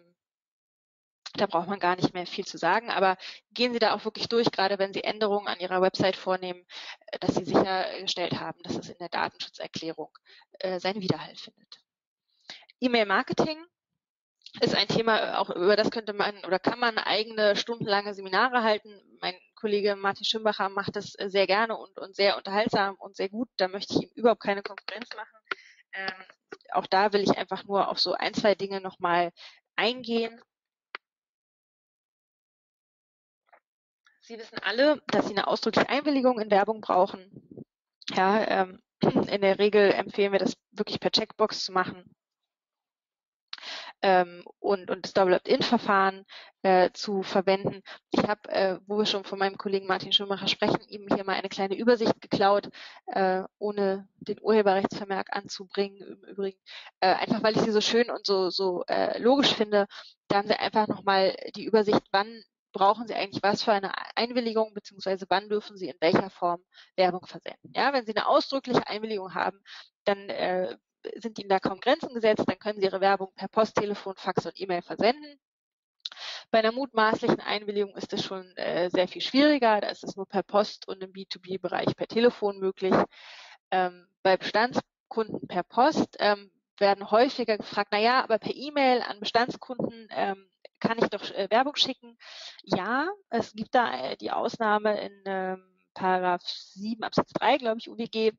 da braucht man gar nicht mehr viel zu sagen, aber gehen Sie da auch wirklich durch, gerade wenn Sie Änderungen an Ihrer Website vornehmen, dass Sie sichergestellt haben, dass es in der Datenschutzerklärung äh, seinen Widerhall findet. E-Mail-Marketing ist ein Thema, auch über das könnte man oder kann man eigene stundenlange Seminare halten. Mein Kollege Martin Schimbacher macht das sehr gerne und, und sehr unterhaltsam und sehr gut, da möchte ich ihm überhaupt keine Konkurrenz machen. Ähm, auch da will ich einfach nur auf so ein, zwei Dinge nochmal eingehen. Sie wissen alle, dass Sie eine ausdrückliche Einwilligung in Werbung brauchen. Ja, ähm, in der Regel empfehlen wir das wirklich per Checkbox zu machen. Ähm, und, und das Double-Opt-In-Verfahren äh, zu verwenden. Ich habe, äh, wo wir schon von meinem Kollegen Martin Schimbacher sprechen, ihm hier mal eine kleine Übersicht geklaut, äh, ohne den Urheberrechtsvermerk anzubringen im Übrigen. Äh, einfach, weil ich sie so schön und so, so äh, logisch finde, da haben sie einfach nochmal die Übersicht, wann brauchen Sie eigentlich was für eine Einwilligung, beziehungsweise wann dürfen Sie in welcher Form Werbung versenden. Ja, wenn Sie eine ausdrückliche Einwilligung haben, dann äh, sind Ihnen da kaum Grenzen gesetzt, dann können Sie Ihre Werbung per Post, Telefon, Fax und E-Mail versenden. Bei einer mutmaßlichen Einwilligung ist es schon äh, sehr viel schwieriger, da ist es nur per Post und im B zwei B-Bereich per Telefon möglich. Ähm, bei Bestandskunden per Post ähm, werden häufiger gefragt, naja, aber per E-Mail an Bestandskunden ähm, kann ich doch äh, Werbung schicken? Ja, es gibt da äh, die Ausnahme in ähm, Paragraph sieben Absatz drei, glaube ich, U W G.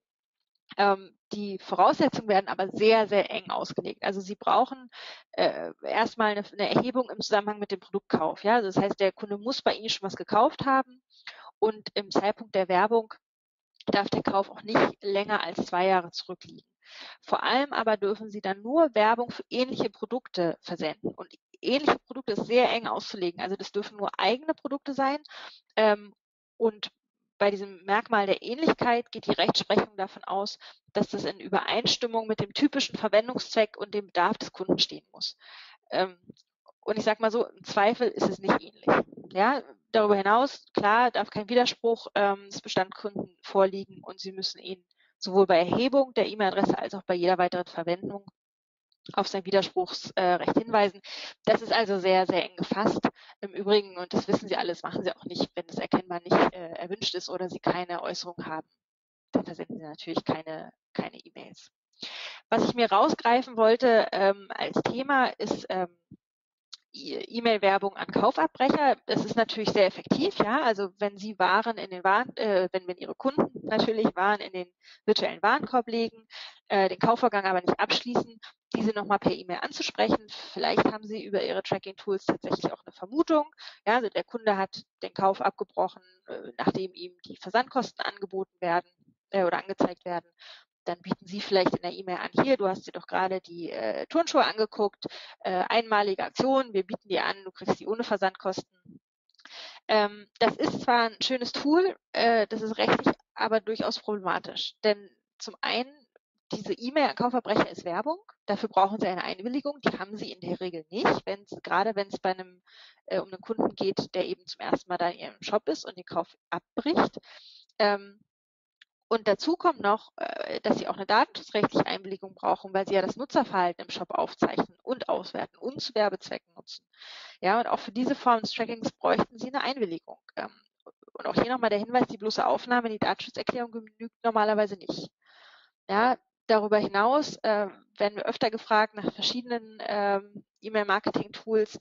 Ähm, die Voraussetzungen werden aber sehr, sehr eng ausgelegt. Also Sie brauchen äh, erstmal eine, eine Erhebung im Zusammenhang mit dem Produktkauf. Ja? Also das heißt, der Kunde muss bei Ihnen schon was gekauft haben und im Zeitpunkt der Werbung darf der Kauf auch nicht länger als zwei Jahre zurückliegen. Vor allem aber dürfen Sie dann nur Werbung für ähnliche Produkte versenden. Und ähnliche Produkte ist sehr eng auszulegen. Also das dürfen nur eigene Produkte sein. Ähm, und bei diesem Merkmal der Ähnlichkeit geht die Rechtsprechung davon aus, dass das in Übereinstimmung mit dem typischen Verwendungszweck und dem Bedarf des Kunden stehen muss. Ähm, und ich sage mal so, im Zweifel ist es nicht ähnlich. Ja, darüber hinaus, klar, darf kein Widerspruch ähm, des Bestandskunden vorliegen und Sie müssen ihn sowohl bei Erhebung der E-Mail-Adresse als auch bei jeder weiteren Verwendung auf sein Widerspruchsrecht hinweisen. Das ist also sehr, sehr eng gefasst. Im Übrigen, und das wissen Sie alles, machen Sie auch nicht, wenn es erkennbar nicht äh, erwünscht ist oder Sie keine Äußerung haben, dann versenden Sie natürlich keine keine E-Mails. Was ich mir rausgreifen wollte ähm, als Thema ist ähm, E-Mail-Werbung an Kaufabbrecher. Das ist natürlich sehr effektiv, ja. Also wenn Sie Waren in den Waren, äh, wenn, wenn Ihre Kunden natürlich Waren in den virtuellen Warenkorb legen, äh, den Kaufvorgang aber nicht abschließen, diese nochmal per E-Mail anzusprechen. Vielleicht haben Sie über Ihre Tracking-Tools tatsächlich auch eine Vermutung. Ja, also der Kunde hat den Kauf abgebrochen, äh, nachdem ihm die Versandkosten angeboten werden äh, oder angezeigt werden. Dann bieten Sie vielleicht in der E-Mail an, hier, du hast dir doch gerade die äh, Turnschuhe angeguckt, äh, einmalige Aktion, wir bieten dir an, du kriegst die ohne Versandkosten. Ähm, das ist zwar ein schönes Tool, äh, das ist rechtlich aber durchaus problematisch, denn zum einen, diese E-Mail an Kaufverbrecher ist Werbung, dafür brauchen Sie eine Einwilligung, die haben Sie in der Regel nicht, wenn's, gerade wenn es bei einem äh, um einen Kunden geht, der eben zum ersten Mal da in Ihrem Shop ist und den Kauf abbricht. Ähm, Und dazu kommt noch, dass Sie auch eine datenschutzrechtliche Einwilligung brauchen, weil Sie ja das Nutzerverhalten im Shop aufzeichnen und auswerten und zu Werbezwecken nutzen. Ja, und auch für diese Form des Trackings bräuchten Sie eine Einwilligung. Und auch hier nochmal der Hinweis, die bloße Aufnahme in die Datenschutzerklärung genügt normalerweise nicht. Ja, darüber hinaus äh, werden wir öfter gefragt nach verschiedenen äh, E-Mail-Marketing-Tools.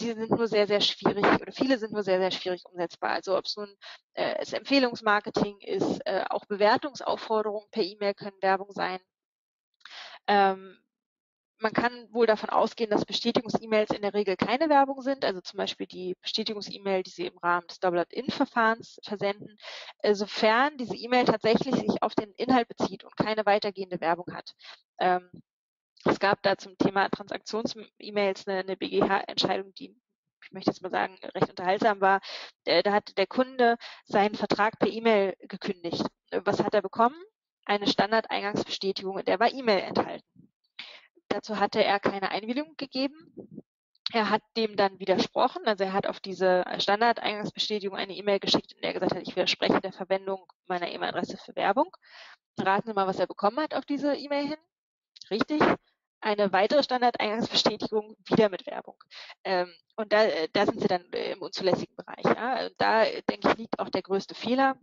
Die sind nur sehr, sehr schwierig oder viele sind nur sehr, sehr schwierig umsetzbar. Also ob es nun äh, das Empfehlungsmarketing ist, äh, auch Bewertungsaufforderungen per E-Mail können Werbung sein. Ähm, man kann wohl davon ausgehen, dass Bestätigungs-E-Mails in der Regel keine Werbung sind, also zum Beispiel die Bestätigungs-E-Mail, die Sie im Rahmen des Double-Opt-In-Verfahrens versenden, äh, sofern diese E-Mail tatsächlich sich auf den Inhalt bezieht und keine weitergehende Werbung hat. Ähm, Es gab da zum Thema Transaktions-E-Mails eine, eine B G H-Entscheidung, die, ich möchte jetzt mal sagen, recht unterhaltsam war. Da hat der Kunde seinen Vertrag per E-Mail gekündigt. Was hat er bekommen? Eine Standardeingangsbestätigung, in der war E-Mail enthalten. Dazu hatte er keine Einwilligung gegeben. Er hat dem dann widersprochen, also er hat auf diese Standardeingangsbestätigung eine E-Mail geschickt, in der er gesagt hat, ich widerspreche der Verwendung meiner E-Mail-Adresse für Werbung. Raten Sie mal, was er bekommen hat auf diese E-Mail hin. Richtig. Eine weitere Standardeingangsbestätigung wieder mit Werbung. Ähm, und da, da sind Sie dann im unzulässigen Bereich. Ja? Da, denke ich, liegt auch der größte Fehler,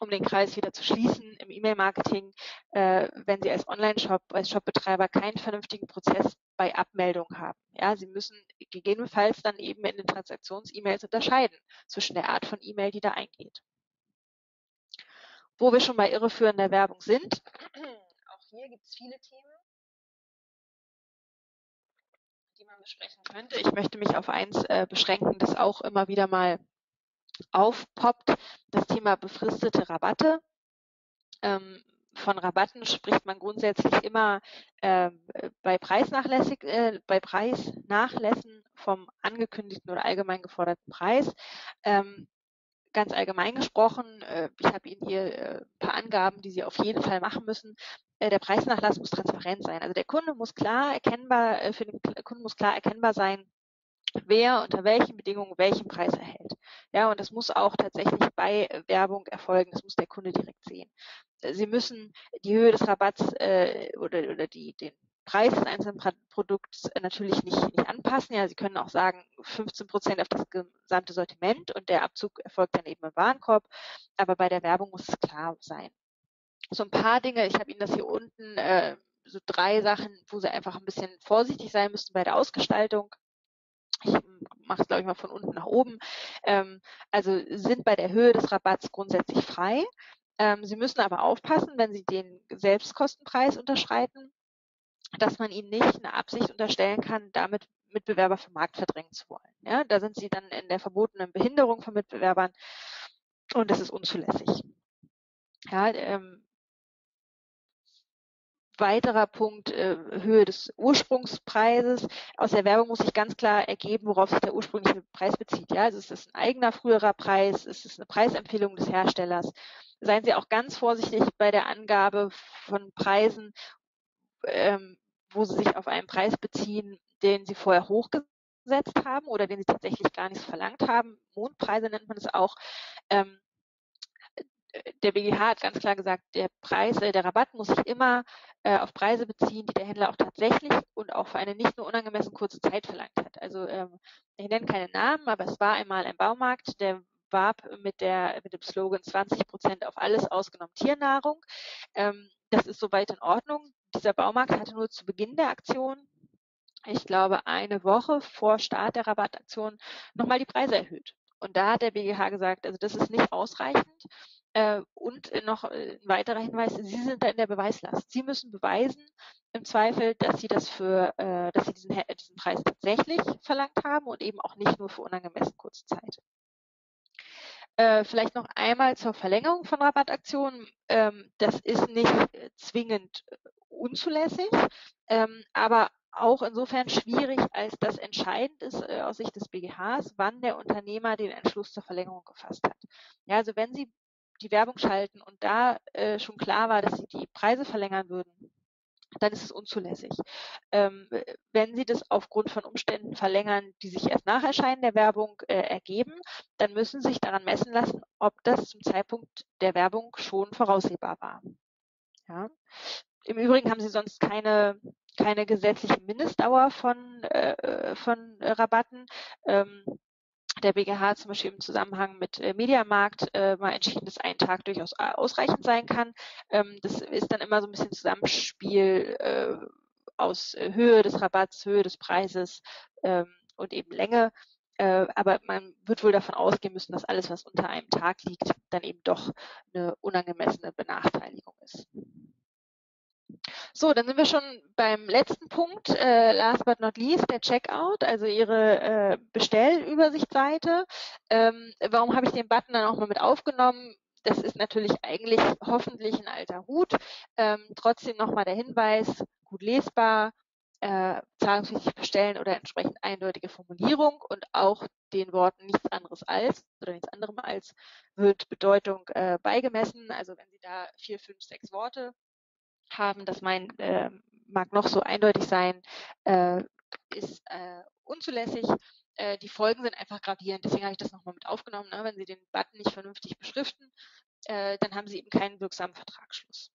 um den Kreis wieder zu schließen im E-Mail-Marketing, äh, wenn Sie als Online-Shop, als Shopbetreiber keinen vernünftigen Prozess bei Abmeldung haben. Ja? Sie müssen gegebenenfalls dann eben in den Transaktions-E-Mails unterscheiden zwischen der Art von E-Mail, die da eingeht. Wo wir schon bei irreführender Werbung sind, auch hier gibt es viele Themen, die man besprechen könnte. Ich möchte mich auf eins äh, beschränken, das auch immer wieder mal aufpoppt, das Thema befristete Rabatte. Ähm, von Rabatten spricht man grundsätzlich immer äh, bei, Preisnachlässig, äh, bei Preisnachlässen vom angekündigten oder allgemein geforderten Preis. Ähm, ganz allgemein gesprochen, äh, ich habe Ihnen hier äh, ein paar Angaben, die Sie auf jeden Fall machen müssen. Der Preisnachlass muss transparent sein. Also der Kunde muss klar erkennbar, für den Kunden muss klar erkennbar sein, wer unter welchen Bedingungen welchen Preis erhält. Ja, und das muss auch tatsächlich bei Werbung erfolgen. Das muss der Kunde direkt sehen. Sie müssen die Höhe des Rabatts äh, oder, oder die, den Preis des einzelnen Produkts natürlich nicht, nicht anpassen. Ja, Sie können auch sagen, fünfzehn Prozent auf das gesamte Sortiment und der Abzug erfolgt dann eben im Warenkorb. Aber bei der Werbung muss es klar sein. So ein paar Dinge, ich habe Ihnen das hier unten, äh, so drei Sachen, wo Sie einfach ein bisschen vorsichtig sein müssen bei der Ausgestaltung. Ich mache es, glaube ich, mal von unten nach oben. Ähm, also sind bei der Höhe des Rabatts grundsätzlich frei. Ähm, Sie müssen aber aufpassen, wenn Sie den Selbstkostenpreis unterschreiten, dass man Ihnen nicht eine Absicht unterstellen kann, damit Mitbewerber vom Markt verdrängen zu wollen. Ja, da sind Sie dann in der verbotenen Behinderung von Mitbewerbern und das ist unzulässig. Ja, ähm, weiterer Punkt, äh, Höhe des Ursprungspreises. Aus der Werbung muss sich ganz klar ergeben, worauf sich der ursprüngliche Preis bezieht. Ja, also ist es ein eigener früherer Preis? Ist es eine Preisempfehlung des Herstellers? Seien Sie auch ganz vorsichtig bei der Angabe von Preisen, ähm, wo Sie sich auf einen Preis beziehen, den Sie vorher hochgesetzt haben oder den Sie tatsächlich gar nicht verlangt haben. Mondpreise nennt man es auch. Ähm, Der B G H hat ganz klar gesagt, der Preis, der Rabatt muss sich immer äh, auf Preise beziehen, die der Händler auch tatsächlich und auch für eine nicht nur unangemessen kurze Zeit verlangt hat. Also ähm, ich nenne keine Namen, aber es war einmal ein Baumarkt, der warb mit, der, mit dem Slogan zwanzig Prozent auf alles ausgenommen Tiernahrung. Ähm, das ist soweit in Ordnung. Dieser Baumarkt hatte nur zu Beginn der Aktion, ich glaube eine Woche vor Start der Rabattaktion, nochmal die Preise erhöht. Und da hat der B G H gesagt, also das ist nicht ausreichend. Und noch ein weiterer Hinweis, Sie sind da in der Beweislast. Sie müssen beweisen im Zweifel, dass Sie das für, dass Sie diesen, diesen Preis tatsächlich verlangt haben und eben auch nicht nur für unangemessen kurze Zeit. Vielleicht noch einmal zur Verlängerung von Rabattaktionen. Das ist nicht zwingend unzulässig, aber auch insofern schwierig, als das entscheidend ist äh, aus Sicht des B G Hs, wann der Unternehmer den Entschluss zur Verlängerung gefasst hat. Ja, also wenn Sie die Werbung schalten und da äh, schon klar war, dass Sie die Preise verlängern würden, dann ist es unzulässig. Ähm, wenn Sie das aufgrund von Umständen verlängern, die sich erst nach Erscheinen der Werbung äh, ergeben, dann müssen Sie sich daran messen lassen, ob das zum Zeitpunkt der Werbung schon voraussehbar war. Ja. Im Übrigen haben Sie sonst keine keine gesetzliche Mindestdauer von, äh, von Rabatten. Ähm, der B G H hat zum Beispiel im Zusammenhang mit äh, Mediamarkt äh, mal entschieden, dass ein Tag durchaus ausreichend sein kann. Ähm, das ist dann immer so ein bisschen Zusammenspiel äh, aus äh, Höhe des Rabatts, Höhe des Preises ähm, und eben Länge. Äh, aber man wird wohl davon ausgehen müssen, dass alles, was unter einem Tag liegt, dann eben doch eine unangemessene Benachteiligung ist. So, dann sind wir schon beim letzten Punkt, äh, last but not least, der Checkout, also Ihre äh, Bestellübersichtsseite. Ähm, warum habe ich den Button dann auch mal mit aufgenommen? Das ist natürlich eigentlich hoffentlich ein alter Hut. Ähm, trotzdem nochmal der Hinweis, gut lesbar, äh, zahlungsfähig bestellen oder entsprechend eindeutige Formulierung und auch den Worten nichts anderes als oder nichts anderem als wird Bedeutung äh, beigemessen. Also wenn Sie da vier, fünf, sechs Worte haben, das mein, äh, mag noch so eindeutig sein, äh, ist äh, unzulässig. Äh, die Folgen sind einfach gravierend, deswegen habe ich das nochmal mit aufgenommen. Ne? Wenn Sie den Button nicht vernünftig beschriften, äh, dann haben Sie eben keinen wirksamen Vertragsschluss.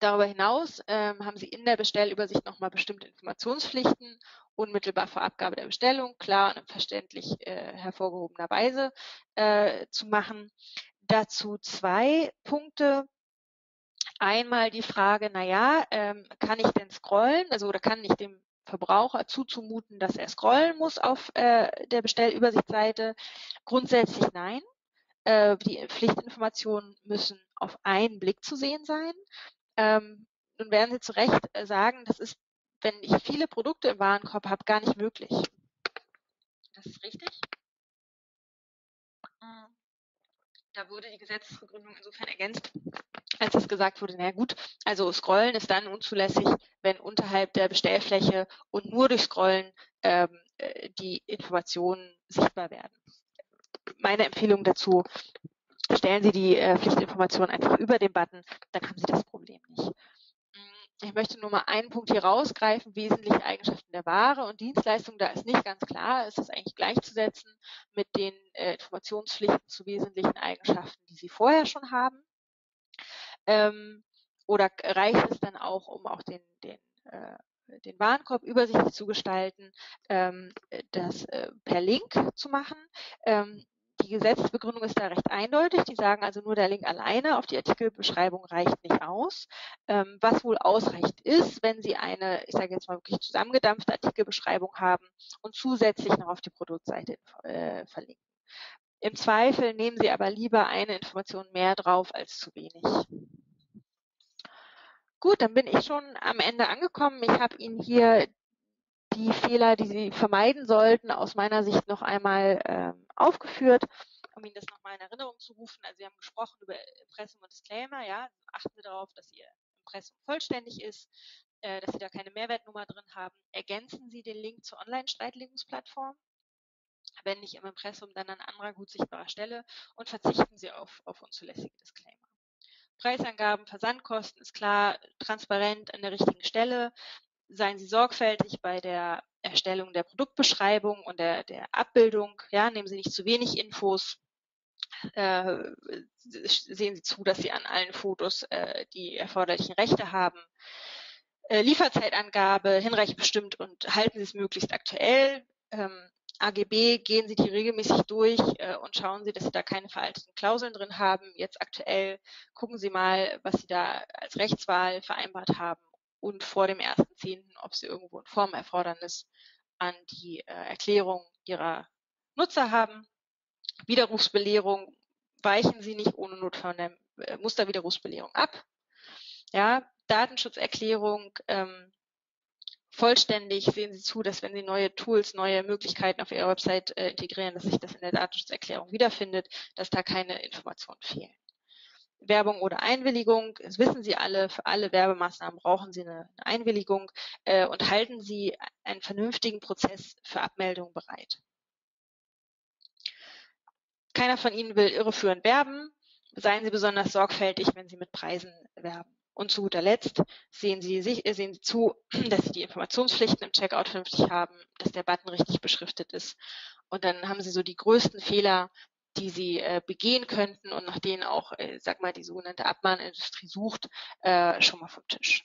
Darüber hinaus äh, haben Sie in der Bestellübersicht nochmal bestimmte Informationspflichten, unmittelbar vor Abgabe der Bestellung, klar und verständlich äh, hervorgehobener Weise äh, zu machen. Dazu zwei Punkte. Einmal die Frage, naja, ähm, kann ich denn scrollen, also oder kann ich dem Verbraucher zuzumuten, dass er scrollen muss auf äh, der Bestellübersichtsseite? Grundsätzlich nein. Äh, die Pflichtinformationen müssen auf einen Blick zu sehen sein. Ähm, nun werden Sie zu Recht äh, sagen, das ist, wenn ich viele Produkte im Warenkorb habe, gar nicht möglich. Das ist richtig. Mhm. Da wurde die Gesetzesbegründung insofern ergänzt, als es gesagt wurde, na gut, also Scrollen ist dann unzulässig, wenn unterhalb der Bestellfläche und nur durch Scrollen ähm, die Informationen sichtbar werden. Meine Empfehlung dazu, stellen Sie die äh, Pflichtinformationen einfach über den Button, dann haben Sie das Problem nicht. Ich möchte nur mal einen Punkt hier rausgreifen, wesentliche Eigenschaften der Ware und Dienstleistung. Da ist nicht ganz klar, ist das eigentlich gleichzusetzen mit den äh, Informationspflichten zu wesentlichen Eigenschaften, die Sie vorher schon haben. Ähm, oder reicht es dann auch, um auch den, den, äh, den Warenkorb übersichtlich zu gestalten, ähm, das äh, per Link zu machen? Ähm, Die Gesetzesbegründung ist da recht eindeutig. Die sagen also, nur der Link alleine auf die Artikelbeschreibung reicht nicht aus. Ähm, was wohl ausreicht ist, wenn Sie eine, ich sage jetzt mal wirklich zusammengedampfte Artikelbeschreibung haben und zusätzlich noch auf die Produktseite äh, verlinken. Im Zweifel nehmen Sie aber lieber eine Information mehr drauf als zu wenig. Gut, dann bin ich schon am Ende angekommen. Ich habe Ihnen hier die Fehler, die Sie vermeiden sollten, aus meiner Sicht noch einmal äh, aufgeführt, um Ihnen das nochmal in Erinnerung zu rufen. Also wir haben gesprochen über Impressum und Disclaimer. Ja, achten Sie darauf, dass Ihr Impressum vollständig ist, äh, dass Sie da keine Mehrwertnummer drin haben. Ergänzen Sie den Link zur Online-Streitlegungsplattform, wenn nicht im Impressum, dann an anderer gut sichtbarer Stelle, und verzichten Sie auf, auf unzulässige Disclaimer. Preisangaben, Versandkosten ist klar, transparent an der richtigen Stelle. Seien Sie sorgfältig bei der Erstellung der Produktbeschreibung und der, der Abbildung. Ja, nehmen Sie nicht zu wenig Infos. Äh, sehen Sie zu, dass Sie an allen Fotos äh, die erforderlichen Rechte haben. Äh, Lieferzeitangabe hinreichend bestimmt und halten Sie es möglichst aktuell. Ähm, A G B, gehen Sie die regelmäßig durch äh, und schauen Sie, dass Sie da keine veralteten Klauseln drin haben. Jetzt aktuell gucken Sie mal, was Sie da als Rechtswahl vereinbart haben. Und vor dem ersten Zehnten, ob Sie irgendwo ein Formerfordernis an die äh, Erklärung Ihrer Nutzer haben. Widerrufsbelehrung, weichen Sie nicht ohne Not von der äh, Musterwiderrufsbelehrung ab. Ja, Datenschutzerklärung, ähm, vollständig, sehen Sie zu, dass wenn Sie neue Tools, neue Möglichkeiten auf Ihrer Website äh, integrieren, dass sich das in der Datenschutzerklärung wiederfindet, dass da keine Informationen fehlen. Werbung oder Einwilligung, das wissen Sie alle, für alle Werbemaßnahmen brauchen Sie eine Einwilligung äh, und halten Sie einen vernünftigen Prozess für Abmeldung bereit. Keiner von Ihnen will irreführend werben, seien Sie besonders sorgfältig, wenn Sie mit Preisen werben. Und zu guter Letzt sehen Sie, sich, äh, sehen Sie zu, dass Sie die Informationspflichten im Checkout vernünftig haben, dass der Button richtig beschriftet ist, und dann haben Sie so die größten Fehler, die Sie äh, begehen könnten und nach denen auch, äh, sag mal, die sogenannte Abmahnindustrie sucht, äh, schon mal vom Tisch.